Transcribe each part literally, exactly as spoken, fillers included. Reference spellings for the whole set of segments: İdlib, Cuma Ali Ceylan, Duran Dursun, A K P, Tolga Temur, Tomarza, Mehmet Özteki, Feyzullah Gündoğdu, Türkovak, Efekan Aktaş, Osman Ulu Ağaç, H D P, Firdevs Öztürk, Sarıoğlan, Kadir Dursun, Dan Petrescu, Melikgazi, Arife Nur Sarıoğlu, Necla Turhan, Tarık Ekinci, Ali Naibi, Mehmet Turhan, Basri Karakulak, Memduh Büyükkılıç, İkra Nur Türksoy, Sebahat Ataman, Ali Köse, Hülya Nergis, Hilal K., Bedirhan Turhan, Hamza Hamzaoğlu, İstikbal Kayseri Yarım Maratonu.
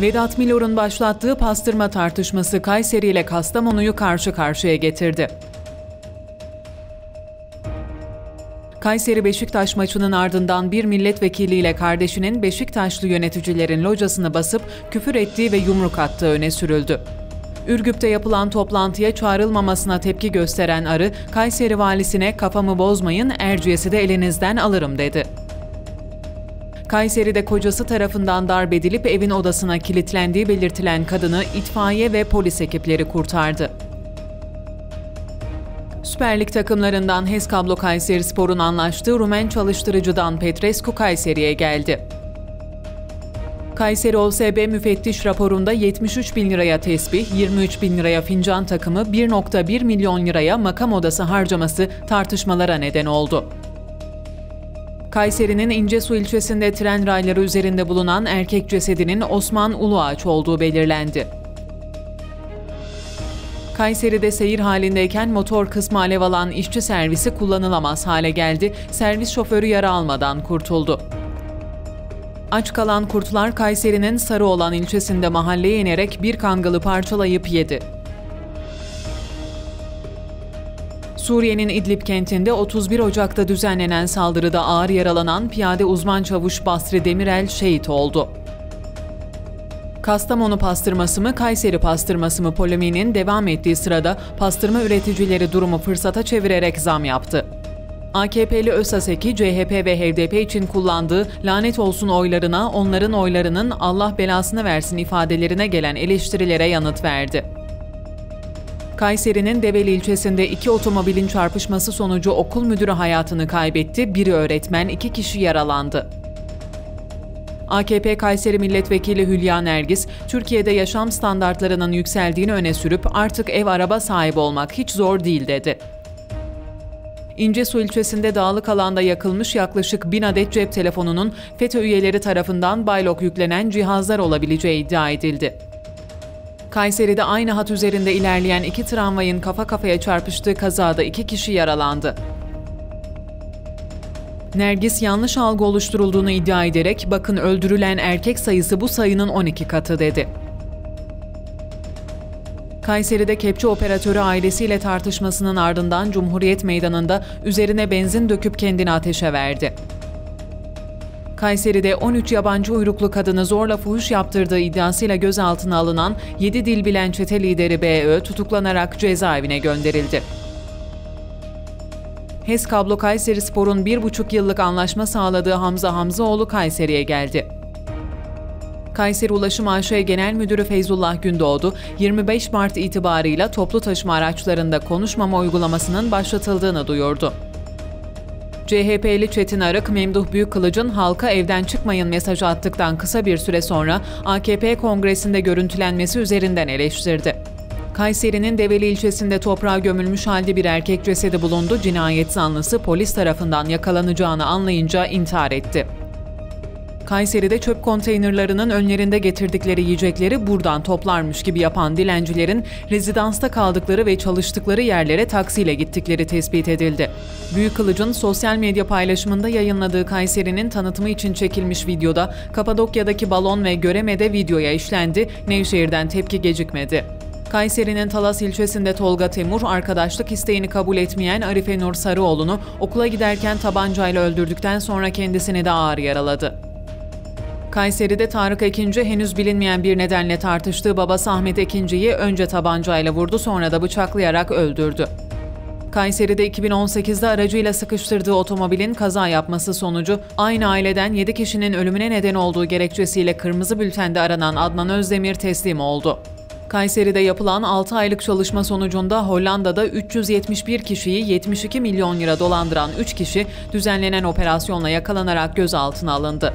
Vedat Milor'un başlattığı pastırma tartışması Kayseri ile Kastamonu'yu karşı karşıya getirdi. Kayseri-Beşiktaş maçının ardından bir milletvekiliyle kardeşinin Beşiktaşlı yöneticilerin locasını basıp küfür ettiği ve yumruk attığı öne sürüldü. Ürgüp'te yapılan toplantıya çağrılmamasına tepki gösteren Arı, Kayseri valisine "Kafamı bozmayın, Erciyes'i de elinizden alırım" dedi. Kayseri'de kocası tarafından darp edilip evin odasına kilitlendiği belirtilen kadını itfaiye ve polis ekipleri kurtardı. Süper Lig takımlarından H E S Kablo Kayserispor'un anlaştığı Rumen çalıştırıcı Dan Petrescu Kayseri'ye geldi. Kayseri O S B müfettiş raporunda yetmiş üç bin liraya tesbih, yirmi üç bin liraya fincan takımı, bir nokta bir milyon liraya makam odası harcaması tartışmalara neden oldu. Kayseri'nin İncesu ilçesinde tren rayları üzerinde bulunan erkek cesedinin Osman Ulu Ağaç olduğu belirlendi. Kayseri'de seyir halindeyken motor kısmı alev alan işçi servisi kullanılamaz hale geldi, servis şoförü yara almadan kurtuldu. Aç kalan kurtlar Kayseri'nin Sarıoğlan ilçesinde mahalleye inerek bir kangalı parçalayıp yedi. Suriye'nin İdlib kentinde otuz bir Ocak'ta düzenlenen saldırıda ağır yaralanan piyade uzman çavuş Basri Demirel şehit oldu. Kastamonu pastırması mı, Kayseri pastırması mı polemiğinin devam ettiği sırada pastırma üreticileri durumu fırsata çevirerek zam yaptı. A K P'li Özteki, C H P ve H D P için kullandığı "lanet olsun oylarına, onların oylarının Allah belasını versin" ifadelerine gelen eleştirilere yanıt verdi. Kayseri'nin Develi ilçesinde iki otomobilin çarpışması sonucu okul müdürü hayatını kaybetti, biri öğretmen, iki kişi yaralandı. A K P Kayseri Milletvekili Hülya Nergis, Türkiye'de yaşam standartlarının yükseldiğini öne sürüp "artık ev araba sahibi olmak hiç zor değil" dedi. İncesu ilçesinde dağlık alanda yakılmış yaklaşık bin adet cep telefonunun FETÖ üyeleri tarafından by-lock yüklenen cihazlar olabileceği iddia edildi. Kayseri'de aynı hat üzerinde ilerleyen iki tramvayın kafa kafaya çarpıştığı kazada iki kişi yaralandı. Nergis yanlış algı oluşturulduğunu iddia ederek "bakın öldürülen erkek sayısı bu sayının on iki katı dedi. Kayseri'de kepçe operatörü ailesiyle tartışmasının ardından Cumhuriyet Meydanı'nda üzerine benzin döküp kendini ateşe verdi. Kayseri'de on üç yabancı uyruklu kadını zorla fuhuş yaptırdığı iddiasıyla gözaltına alınan yedi dil bilen çete lideri B Ö tutuklanarak cezaevine gönderildi. H E S Kablo Kayserispor'un bir buçuk yıllık anlaşma sağladığı Hamza Hamzaoğlu Kayseri'ye geldi. Kayseri Ulaşım A Ş Genel Müdürü Feyzullah Gündoğdu, yirmi beş Mart itibarıyla toplu taşıma araçlarında konuşmama uygulamasının başlatıldığını duyurdu. C H P'li Çetin Arık, Memduh Büyükkılıç'ın "halka evden çıkmayın" mesajı attıktan kısa bir süre sonra A K P kongresinde görüntülenmesi üzerinden eleştirdi. Kayseri'nin Develi ilçesinde toprağa gömülmüş halde bir erkek cesedi bulundu, cinayet zanlısı polis tarafından yakalanacağını anlayınca intihar etti. Kayseri'de çöp konteynerlarının önlerinde getirdikleri yiyecekleri buradan toplarmış gibi yapan dilencilerin rezidansta kaldıkları ve çalıştıkları yerlere taksiyle gittikleri tespit edildi. Büyükkılıç'ın sosyal medya paylaşımında yayınladığı Kayseri'nin tanıtımı için çekilmiş videoda Kapadokya'daki balon ve Göreme'de videoya işlendi, Nevşehir'den tepki gecikmedi. Kayseri'nin Talas ilçesinde Tolga Temur, arkadaşlık isteğini kabul etmeyen Arife Nur Sarıoğlu'nu okula giderken tabancayla öldürdükten sonra kendisini de ağır yaraladı. Kayseri'de Tarık Ekinci, henüz bilinmeyen bir nedenle tartıştığı babası Ahmet Ekinci'yi önce tabancayla vurdu, sonra da bıçaklayarak öldürdü. Kayseri'de iki bin on sekizde aracıyla sıkıştırdığı otomobilin kaza yapması sonucu aynı aileden yedi kişinin ölümüne neden olduğu gerekçesiyle kırmızı bültende aranan Adnan Özdemir teslim oldu. Kayseri'de yapılan altı aylık çalışma sonucunda Hollanda'da üç yüz yetmiş bir kişiyi yetmiş iki milyon lira dolandıran üç kişi düzenlenen operasyonla yakalanarak gözaltına alındı.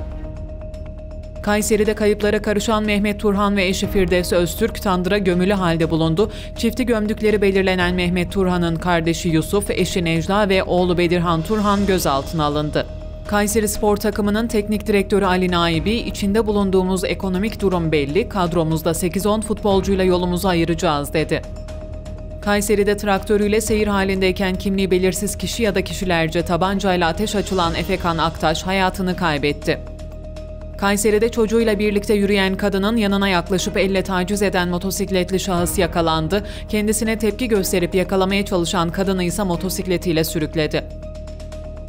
Kayseri'de kayıplara karışan Mehmet Turhan ve eşi Firdevs Öztürk tandıra gömülü halde bulundu. Çifti gömdükleri belirlenen Mehmet Turhan'ın kardeşi Yusuf, eşi Necla ve oğlu Bedirhan Turhan gözaltına alındı. Kayserispor takımının teknik direktörü Ali Naibi, "İçinde bulunduğumuz ekonomik durum belli, kadromuzda sekiz on futbolcuyla yolumuzu ayıracağız" dedi. Kayseri'de traktörüyle seyir halindeyken kimliği belirsiz kişi ya da kişilerce tabancayla ateş açılan Efekan Aktaş hayatını kaybetti. Kayseri'de çocuğuyla birlikte yürüyen kadının yanına yaklaşıp elle taciz eden motosikletli şahıs yakalandı. Kendisine tepki gösterip yakalamaya çalışan kadını ise motosikletiyle sürükledi.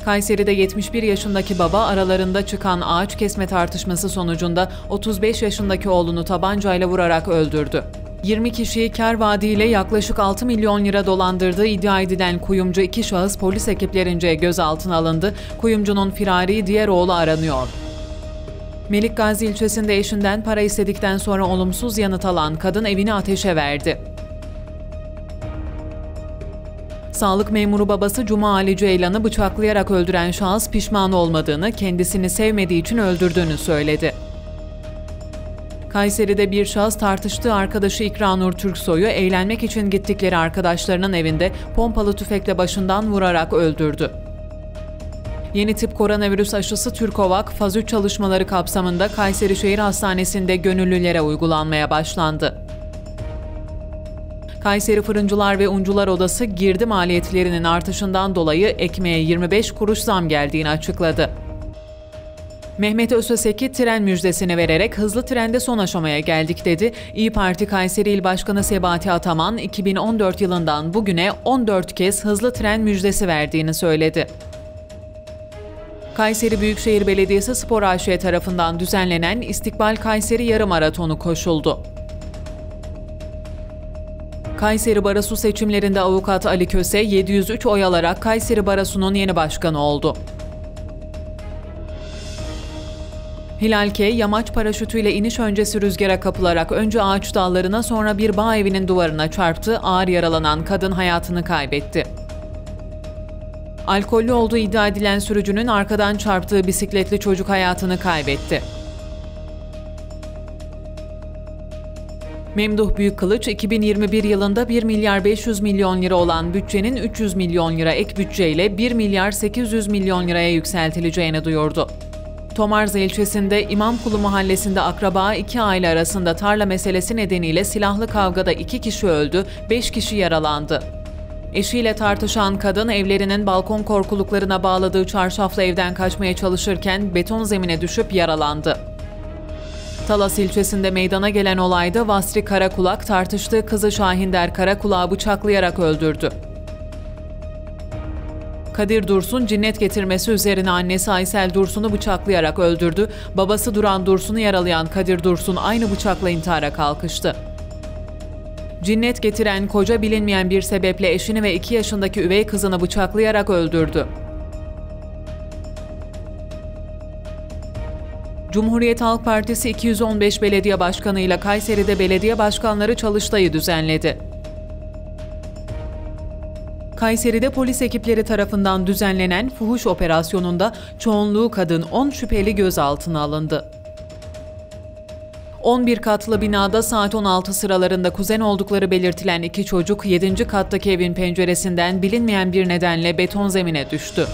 Kayseri'de yetmiş bir yaşındaki baba aralarında çıkan ağaç kesme tartışması sonucunda otuz beş yaşındaki oğlunu tabancayla vurarak öldürdü. yirmi kişiyi kar vaadiyle yaklaşık altı milyon lira dolandırdığı iddia edilen kuyumcu iki şahıs polis ekiplerince gözaltına alındı. Kuyumcunun firari diğer oğlu aranıyor. Melikgazi ilçesinde eşinden para istedikten sonra olumsuz yanıt alan kadın evini ateşe verdi. Sağlık memuru babası Cuma Ali Ceylan'ı bıçaklayarak öldüren şahıs pişman olmadığını, kendisini sevmediği için öldürdüğünü söyledi. Kayseri'de bir şahıs tartıştığı arkadaşı İkra Nur Türksoy'u eğlenmek için gittikleri arkadaşlarının evinde pompalı tüfekle başından vurarak öldürdü. Yeni tip koronavirüs aşısı Türkovak, faz üç çalışmaları kapsamında Kayseri Şehir Hastanesi'nde gönüllülere uygulanmaya başlandı. Kayseri Fırıncılar ve Uncular Odası, girdi maliyetlerinin artışından dolayı ekmeğe yirmi beş kuruş zam geldiğini açıkladı. Mehmet Özteki tren müjdesini vererek hızlı trende son aşamaya geldik dedi. İYİ Parti Kayseri İl Başkanı Sebahat Ataman, iki bin on dört yılından bugüne on dört kez hızlı tren müjdesi verdiğini söyledi. Kayseri Büyükşehir Belediyesi Spor A Ş tarafından düzenlenen İstikbal Kayseri Yarım Maratonu koşuldu. Kayseri Barosu seçimlerinde avukat Ali Köse yedi yüz üç oy alarak Kayseri Barosu'nun yeni başkanı oldu. Hilal K. yamaç paraşütüyle iniş öncesi rüzgara kapılarak önce ağaç dallarına sonra bir bağ evinin duvarına çarptı, ağır yaralanan kadın hayatını kaybetti. Alkollü olduğu iddia edilen sürücünün arkadan çarptığı bisikletli çocuk hayatını kaybetti. Memduh Büyükkılıç, iki bin yirmi bir yılında bir milyar beş yüz milyon lira olan bütçenin üç yüz milyon lira ek bütçeyle bir milyar sekiz yüz milyon liraya yükseltileceğini duyurdu. Tomarza ilçesinde İmamkulu mahallesinde akraba iki aile arasında tarla meselesi nedeniyle silahlı kavgada iki kişi öldü, beş kişi yaralandı. Eşiyle tartışan kadın evlerinin balkon korkuluklarına bağladığı çarşafla evden kaçmaya çalışırken beton zemine düşüp yaralandı. Talas ilçesinde meydana gelen olayda Basri Karakulak tartıştığı kızı Şahinder Karakulak'ı bıçaklayarak öldürdü. Kadir Dursun, cinnet getirmesi üzerine annesi Aysel Dursun'u bıçaklayarak öldürdü. Babası Duran Dursun'u yaralayan Kadir Dursun aynı bıçakla intihara kalkıştı. Cinnet getiren koca bilinmeyen bir sebeple eşini ve iki yaşındaki üvey kızını bıçaklayarak öldürdü. Cumhuriyet Halk Partisi iki yüz on beş belediye başkanıyla Kayseri'de belediye başkanları çalıştayı düzenledi. Kayseri'de polis ekipleri tarafından düzenlenen fuhuş operasyonunda çoğunluğu kadın on şüpheli gözaltına alındı. on bir katlı binada saat on altı sıralarında kuzen oldukları belirtilen iki çocuk yedinci kattaki evin penceresinden bilinmeyen bir nedenle beton zemine düştü.